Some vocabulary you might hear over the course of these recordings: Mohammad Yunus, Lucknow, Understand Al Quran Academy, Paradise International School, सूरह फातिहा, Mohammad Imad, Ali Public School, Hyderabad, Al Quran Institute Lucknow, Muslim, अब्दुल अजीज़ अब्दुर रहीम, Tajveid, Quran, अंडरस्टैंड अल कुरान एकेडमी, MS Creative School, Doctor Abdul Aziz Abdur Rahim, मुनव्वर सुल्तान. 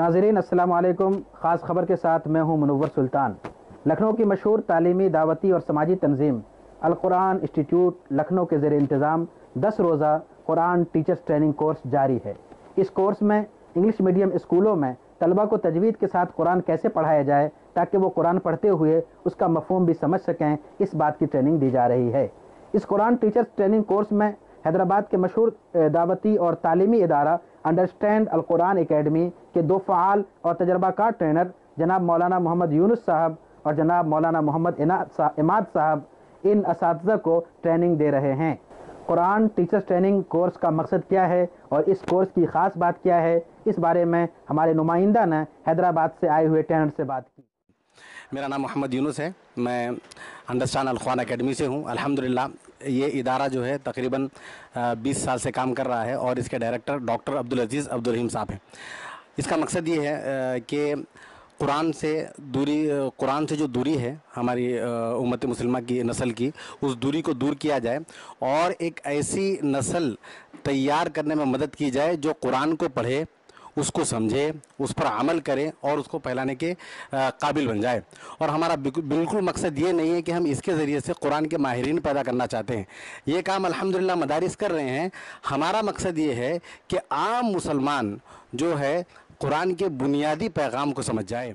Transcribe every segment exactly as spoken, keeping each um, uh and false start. नाज़रीन अस्सलाम वालेकुम। ख़ास ख़बर के साथ मैं हूं मुनव्वर सुल्तान। लखनऊ की मशहूर तालीमी दावती और समाजी तंजीम अल कुरान इंस्टीट्यूट लखनऊ के ज़ेरे इंतज़ाम दस रोज़ा कुरान टीचर्स ट्रेनिंग कोर्स जारी है। इस कोर्स में इंग्लिश मीडियम स्कूलों में तलबा को तजवीद के साथ कुरान कैसे पढ़ाया जाए ताकि वो कुरान पढ़ते हुए उसका मफहूम भी समझ सकें, इस बात की ट्रेनिंग दी जा रही है। इस कुरान टीचर्स ट्रेनिंग कोर्स में हैदराबाद के मशहूर दावती और तालीमी इदारा अंडरस्टैंड अल कुरान एकेडमी के दो फ़ाल और तजर्बाकार ट्रेनर जनाब मौलाना मोहम्मद यूनुस साहब और जनाब मौलाना मोहम्मद इमाद साहब इन असातिज़ा को ट्रेनिंग दे रहे हैं। कुरान टीचर्स ट्रेनिंग कोर्स का मकसद क्या है और इस कोर्स की ख़ास बात क्या है, इस बारे में हमारे नुमाइंदा ने हैदराबाद से आए हुए ट्रेनर से बात की। मेरा नाम मोहम्मद यूनुस है, मैं अंडरस्टैंड अल कुरान एकेडमी से हूँ। अल्हम्दुलिल्लाह ये इदारा जो है तकरीबन बीस साल से काम कर रहा है और इसके डायरेक्टर डॉक्टर अब्दुल अजीज़ अब्दुर रहीम साहब हैं। इसका मकसद ये है कि कुरान से दूरी कुरान से जो दूरी है हमारी उम्मत मुसलमा की नस्ल की, उस दूरी को दूर किया जाए और एक ऐसी नस्ल तैयार करने में मदद की जाए जो कुरान को पढ़े, उसको समझे, उस पर अमल करें और उसको फैलाने के काबिल बन जाए। और हमारा बिल्कुल मकसद ये नहीं है कि हम इसके ज़रिए से कुरान के माहिरीन पैदा करना चाहते हैं। ये काम अल्हम्दुलिल्लाह मदारिस कर रहे हैं। हमारा मकसद ये है कि आम मुसलमान जो है कुरान के बुनियादी पैगाम को समझ जाए।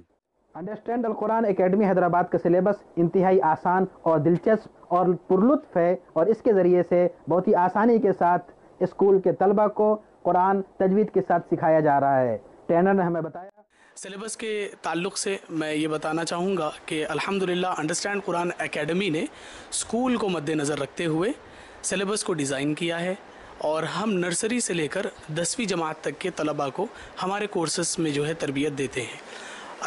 अंडरस्टैंड अल कुरान एकेडमी हैदराबाद का सिलेबस इंतहाई आसान और दिलचस्प और पुरलुत्फ है और इसके ज़रिए से बहुत ही आसानी के साथ स्कूल के तलबा को कुरान तजवीद के साथ सिखाया जा रहा है। ट्रेनर ने हमें बताया। सिलेबस के ताल्लुक़ से मैं ये बताना चाहूँगा कि अल्हम्दुलिल्लाह अंडरस्टैंड कुरान एकेडमी ने स्कूल को मद्देनज़र रखते हुए सिलेबस को डिज़ाइन किया है और हम नर्सरी से लेकर दसवीं जमात तक के तलबा को हमारे कोर्सेस में जो है तरबियत देते हैं।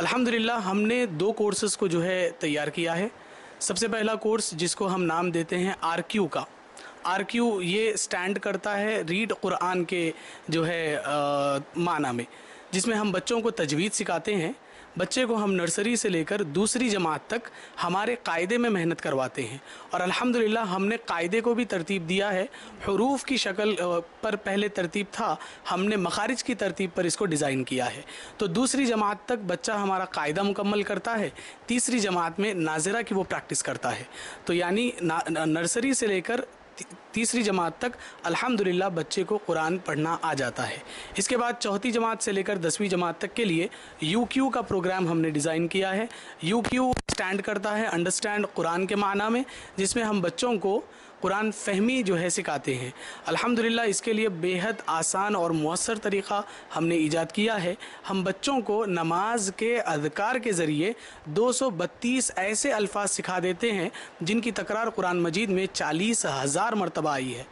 अल्हम्दुलिल्लाह हमने दो कोर्सेस को जो है तैयार किया है। सबसे पहला कोर्स जिसको हम नाम देते हैं आर क्यू का। आर क्यू ये स्टैंड करता है रीड कुरान के जो है आ, माना में, जिसमें हम बच्चों को तजवीद सिखाते हैं। बच्चे को हम नर्सरी से लेकर दूसरी जमात तक हमारे कायदे में मेहनत करवाते हैं और अल्हम्दुलिल्लाह हमने कायदे को भी तरतीब दिया है। हुरूफ की शक्ल पर पहले तरतीब था, हमने मखारिज की तरतीब पर इसको डिज़ाइन किया है। तो दूसरी जमात तक बच्चा हमारा कायदा मुकम्मल करता है, तीसरी जमात में नाजरा की वो प्रैक्टिस करता है। तो यानी नर्सरी से लेकर तीसरी जमात तक अल्हम्दुलिल्लाह बच्चे को कुरान पढ़ना आ जाता है। इसके बाद चौथी जमात से लेकर दसवीं जमात तक के लिए यू क्यू का प्रोग्राम हमने डिज़ाइन किया है। यू क्यू स्टैंड करता है अंडरस्टैंड कुरान के माना में, जिसमें हम बच्चों को कुरान फहमी जो है सिखाते हैं। अल्हम्दुलिल्लाह इसके लिए बेहद आसान और मौसर तरीक़ा हमने ईजाद किया है। हम बच्चों को नमाज के अदकार के ज़रिए दो सौ बत्तीस ऐसे अल्फाज सिखा देते हैं जिनकी तकरार कुरान मजीद में चालीस हज़ार मरतबा आई है।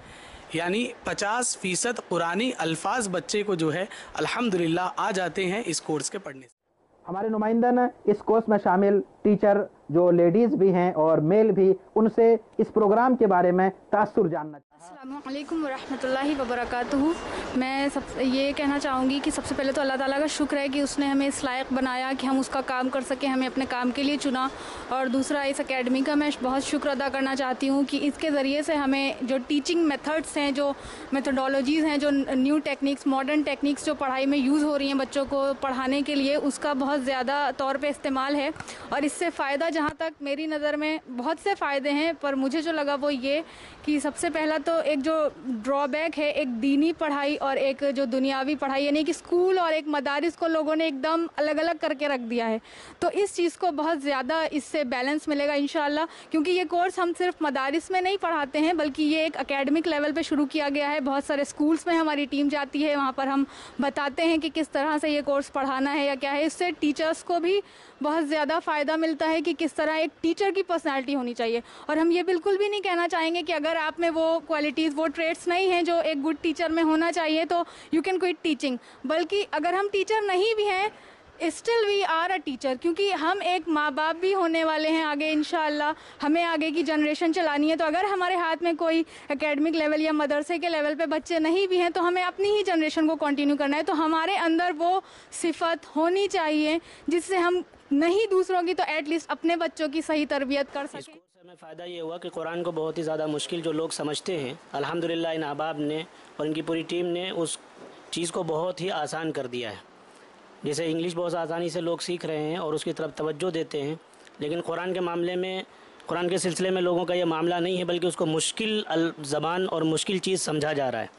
यानी पचास फ़ीसद कुरानी अल्फाज बच्चे को जो है अल्हम्दुलिल्लाह आ जाते हैं इस कोर्स के पढ़ने से। हमारे नुमाइंदा ने इस कोर्स में शामिल टीचर जो लेडीज़ भी हैं और मेल भी, उनसे इस प्रोग्राम के बारे में तासुर जानना चाहिए। अस्सलामुअलैकुम वरहमतुल्लाहि वबरकातुहू। मैं सब ये कहना चाहूँगी कि सबसे पहले तो अल्लाह ताला का शुक्र है कि उसने हमें इस लायक बनाया कि हम उसका काम कर सकें, हमें अपने काम के लिए चुना। और दूसरा, इस अकेडमी का मैं बहुत शुक्र अदा करना चाहती हूँ कि इसके ज़रिए से हमें जो टीचिंग मेथड्स हैं, जो मेथडोलॉजीज़ हैं, जो न्यू टेक्निक्स, मॉडर्न टेक्निक्स जो पढ़ाई में यूज़ हो रही हैं बच्चों को पढ़ाने के लिए, उसका बहुत ज़्यादा तौर पर इस्तेमाल है। और इससे फ़ायदा जहाँ तक मेरी नज़र में बहुत से फ़ायदे हैं, पर मुझे जो लगा वो ये कि सबसे पहला तो एक जो ड्रॉबैक है, एक दीनी पढ़ाई और एक जो दुनियावी पढ़ाई, यानी कि स्कूल और एक मदारिस को लोगों ने एकदम अलग अलग करके रख दिया है। तो इस चीज़ को बहुत ज़्यादा इससे बैलेंस मिलेगा इंशाल्लाह, क्योंकि ये कोर्स हम सिर्फ मदारिस में नहीं पढ़ाते हैं बल्कि ये एक अकेडमिक लेवल पर शुरू किया गया है। बहुत सारे स्कूल्स में हमारी टीम जाती है, वहाँ पर हम बताते हैं कि किस तरह से ये कोर्स पढ़ाना है या क्या है। इससे टीचर्स को भी बहुत ज़्यादा फ़ायदा मिलता है कि किस तरह एक टीचर की पर्सनालिटी होनी चाहिए। और हम ये बिल्कुल भी नहीं कहना चाहेंगे कि अगर आप में वो क्वालिटीज़, वो ट्रेड्स नहीं हैं जो एक गुड टीचर में होना चाहिए तो यू कैन क्विट टीचिंग, बल्कि अगर हम टीचर नहीं भी हैं still we are a teacher, क्योंकि हम एक माँ बाप भी होने वाले हैं आगे इंशाअल्लाह, हमें आगे की जनरेशन चलानी है। तो अगर हमारे हाथ में कोई एकेडमिक लेवल या मदरसे के लेवल पे बच्चे नहीं भी हैं तो हमें अपनी ही जनरेशन को कंटिन्यू करना है। तो हमारे अंदर वो सिफत होनी चाहिए जिससे हम नहीं दूसरों की तो एटलीस्ट अपने बच्चों की सही तरबियत कर सकें। इसमें फ़ायदा ये हुआ कि कुरान को बहुत ही ज़्यादा मुश्किल जो लोग समझते हैं, अल्हम्दुलिल्लाह इन अहबाब ने और इनकी पूरी टीम ने उस चीज़ को बहुत ही आसान कर दिया है। जैसे इंग्लिश बहुत आसानी से लोग सीख रहे हैं और उसकी तरफ तवज्जो देते हैं, लेकिन कुरान के मामले में, कुरान के सिलसिले में लोगों का ये मामला नहीं है, बल्कि उसको मुश्किल ज़बान और मुश्किल चीज़ समझा जा रहा है।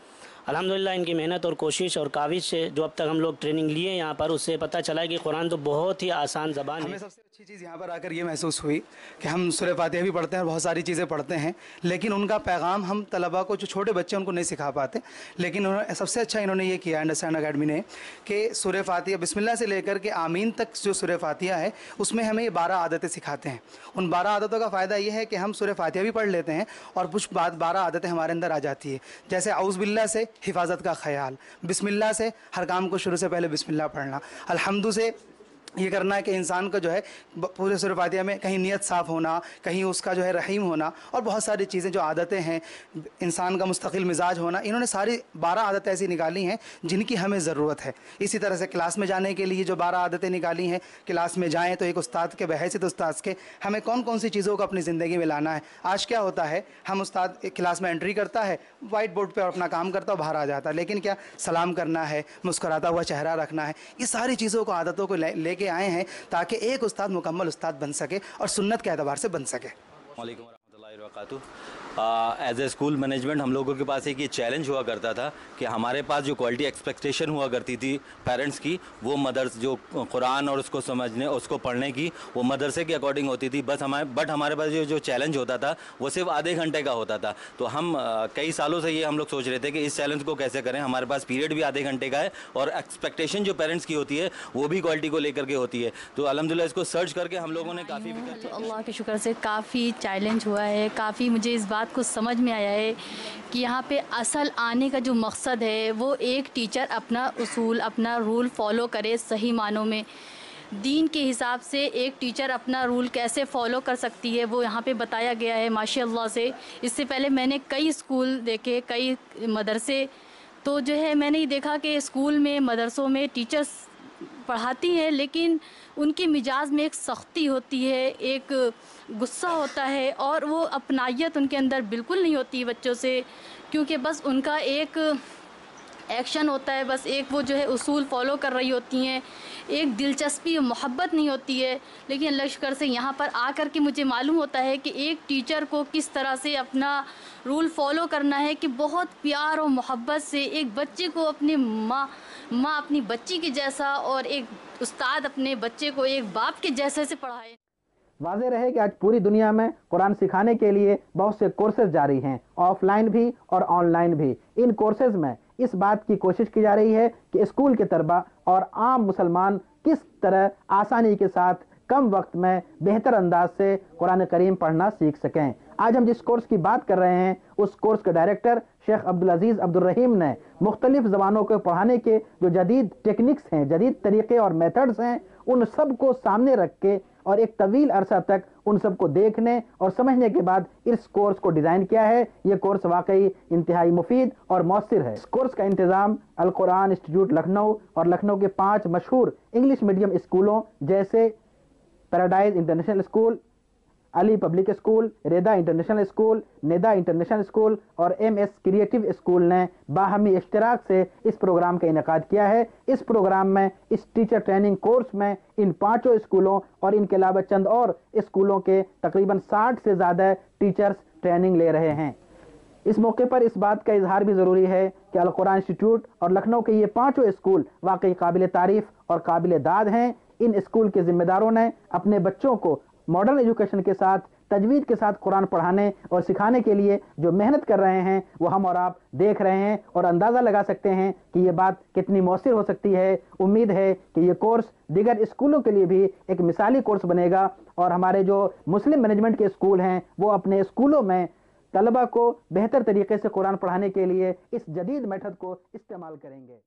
अल्हम्दुलिल्लाह इनकी मेहनत और कोशिश और काविश से जो अब तक हम लोग ट्रेनिंग लिए यहाँ पर, उससे पता चला कि कुरान तो बहुत ही आसान ज़बान है। हमें सबसे अच्छी चीज़ यहाँ पर आकर ये महसूस हुई कि हम सूरह फातिहा भी पढ़ते हैं और बहुत सारी चीज़ें पढ़ते हैं, लेकिन उनका पैगाम हम तलबा को, जो छोटे बच्चे उनको नहीं सिखा पाते, लेकिन उन्होंने सबसे अच्छा इन्होंने ये किया अंडरस्टैंड अकेडमी ने कि सूरह फातिहा बिस्मिल्लाह से लेकर के आमीन तक जो सूरह फातिहा है उसमें हमें ये बारह आदतें सिखाते हैं। उन बारह आदतों का फ़ायदा ये है कि हम सूरह फातिहा भी पढ़ लेते हैं और कुछ बाद बारह आदतें हमारे अंदर आ जाती है। जैसे औज़ बिल्लाह से हिफाजत का ख्याल, बिस्मिल्लाह से हर काम को शुरू से पहले बिस्मिल्लाह पढ़ना, अल्हम्दु से ये करना है कि इंसान का जो है पूरे सूरह फातिहा में कहीं नियत साफ़ होना, कहीं उसका जो है रहीम होना, और बहुत सारी चीज़ें जो आदतें हैं, इंसान का मुस्तकिल मिजाज होना, इन्होंने सारी बारह आदतें ऐसी निकाली हैं जिनकी हमें ज़रूरत है। इसी तरह से क्लास में जाने के लिए जो बारह आदतें निकाली हैं, क्लास में जाएँ तो एक उस्ताद के बहैसियत उस्ताद के हमें कौन कौन सी चीज़ों को अपनी ज़िंदगी में लाना है। आज क्या होता है, हम उस्ताद क्लास में एंट्री करता है, वाइट बोर्ड पर अपना काम करता है, बाहर आ जाता है, लेकिन क्या सलाम करना है, मुस्कराता हुआ चेहरा रखना है, ये सारी चीज़ों को, आदतों को लेके आए हैं ताकि एक उस्ताद मुकम्मल उस्ताद बन सके और सुन्नत के एतबार से बन सके। वालेकुम रहमतुल्लाहि व बरकातहू। एज ए स्कूल मैनेजमेंट हम लोगों के पास एक ये चैलेंज हुआ करता था कि हमारे पास जो क्वालिटी एक्सपेक्टेशन हुआ करती थी पेरेंट्स की, वो मदरस जो कुरान और उसको समझने, उसको पढ़ने की, वो मदरसे के अकॉर्डिंग होती थी बस। हमारे बट हमारे पास जो जो चैलेंज होता था वो सिर्फ आधे घंटे का होता था। तो हम आ, कई सालों से ये हम लोग सोच रहे थे कि इस चैलेंज को कैसे करें। हमारे पास पीरियड भी आधे घंटे का है और एक्सपेक्टेशन जो पेरेंट्स की होती है वो भी क्वालिटी को लेकर के होती है। तो अलहमदिल्ला इसको सर्च करके हम लोगों ने काफ़ी, तो अल्लाह के शुक्र से काफ़ी चैलेंज हुआ है, काफ़ी मुझे इस बात को समझ में आया है कि यहाँ पे असल आने का जो मकसद है वो एक टीचर अपना उसूल, अपना रूल फॉलो करे सही मानों में। दीन के हिसाब से एक टीचर अपना रूल कैसे फॉलो कर सकती है वो यहाँ पे बताया गया है माशाअल्लाह से। इससे पहले मैंने कई स्कूल देखे, कई मदरसे, तो जो है मैंने ये देखा कि स्कूल में, मदरसों में टीचर्स पढ़ाती है लेकिन उनके मिजाज में एक सख्ती होती है, एक गुस्सा होता है और वो अपनायत उनके अंदर बिल्कुल नहीं होती बच्चों से, क्योंकि बस उनका एक एक्शन होता है, बस एक वो जो है उसूल फॉलो कर रही होती हैं, एक दिलचस्पी मोहब्बत नहीं होती है। लेकिन अल्लाह के शुक्र से यहाँ पर आकर के मुझे मालूम होता है कि एक टीचर को किस तरह से अपना रूल फॉलो करना है कि बहुत प्यार और मोहब्बत से एक बच्चे को, अपने माँ माँ अपनी बच्ची के जैसा और एक उस्ताद अपने बच्चे को एक बाप के जैसे से पढ़ाए। वाज़े रहे कि आज पूरी दुनिया में कुरान सिखाने के लिए बहुत से कोर्सेज जारी हैं, ऑफलाइन भी और ऑनलाइन भी। इन कोर्सेज में इस बात की कोशिश की जा रही है कि स्कूल के तलबा और आम मुसलमान किस तरह आसानी के साथ कम वक्त में बेहतर अंदाज से कुरान करीम पढ़ना सीख सकें। आज हम जिस कोर्स की बात कर रहे हैं उस कोर्स के डायरेक्टर शेख अब्दुल अजीज़ अब्दुर रहीम ने मुख्तलिफ ज़बानों को पढ़ाने के जो जदीद टेक्निक्स हैं, जदीद तरीक़े और मेथड्स हैं, उन सब को सामने रख के और एक तवील अरसा तक उन सब को देखने और समझने के बाद इस कोर्स को डिज़ाइन किया है। ये कोर्स वाकई इंतहाई मुफीद और मौसर है। इस कोर्स का इंतज़ाम अल कुरान इंस्टीट्यूट लखनऊ और लखनऊ के पाँच मशहूर इंग्लिश मीडियम स्कूलों जैसे paradise international school, Ali public school, Rida international school, Nida international school और एमएस क्रिएटिव स्कूल ने बाहमी इश्तराक से इस प्रोग्राम का इनेकाद किया है। इस प्रोग्राम में, इस टीचर ट्रेनिंग कोर्स में इन पांचों स्कूलों और इनके अलावा चंद और स्कूलों के तकरीबन साठ से ज़्यादा टीचर्स ट्रेनिंग ले रहे हैं। इस मौके पर इस बात का इजहार भी ज़रूरी है कि अल कुरान इंस्टीट्यूट और लखनऊ के ये पाँचों स्कूल वाकई काबिल तारीफ़ और काबिल दाद हैं। इन स्कूल के ज़िम्मेदारों ने अपने बच्चों को मॉडर्न एजुकेशन के साथ, तजवीद के साथ कुरान पढ़ाने और सिखाने के लिए जो मेहनत कर रहे हैं वो हम और आप देख रहे हैं और अंदाज़ा लगा सकते हैं कि ये बात कितनी मौसर हो सकती है। उम्मीद है कि ये कोर्स दिगर स्कूलों के लिए भी एक मिसाली कोर्स बनेगा और हमारे जो मुस्लिम मैनेजमेंट के स्कूल हैं वो अपने स्कूलों में तलबा को बेहतर तरीके से कुरान पढ़ाने के लिए इस जदीद मेथड को इस्तेमाल करेंगे।